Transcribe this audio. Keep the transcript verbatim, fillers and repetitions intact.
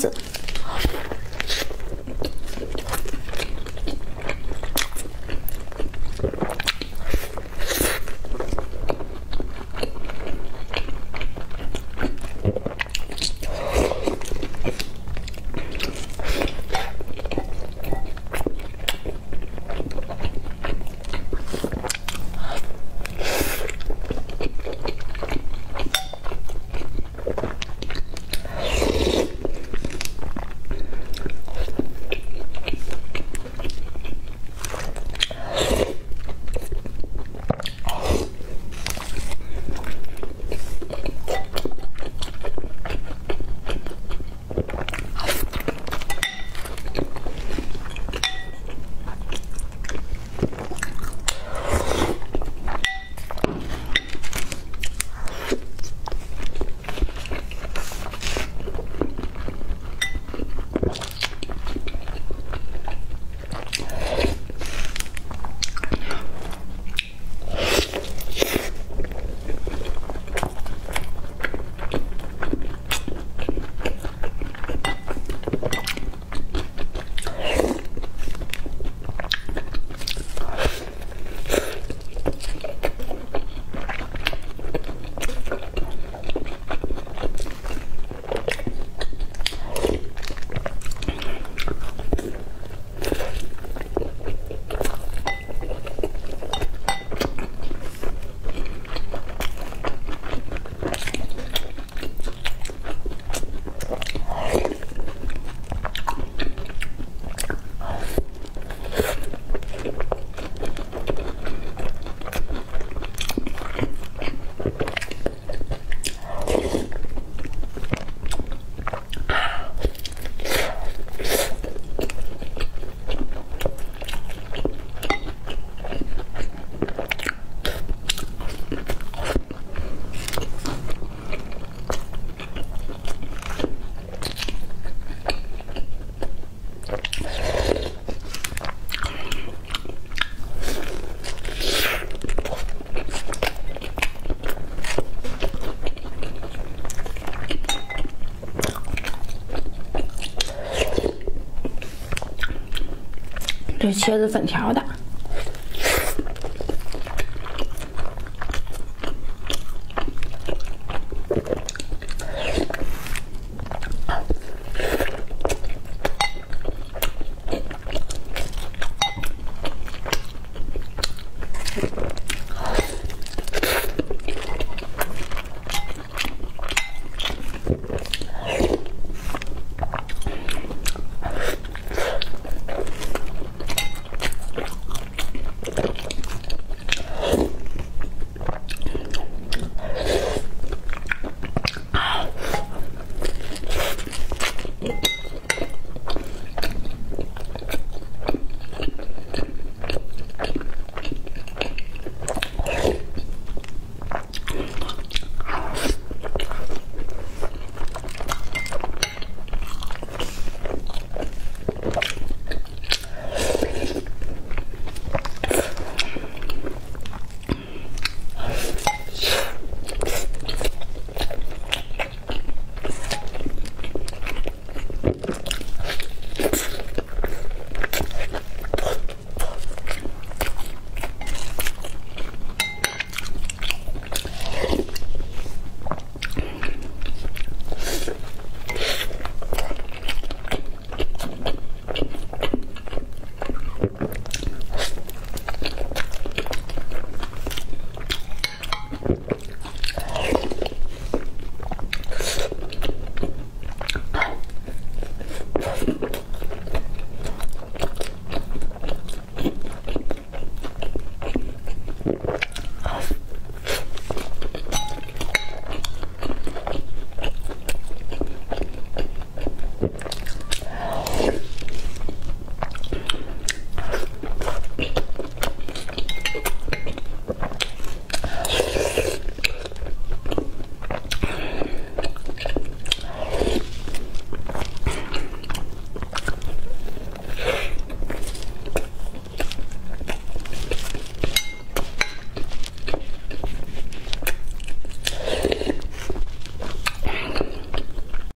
子。这茄子粉条的。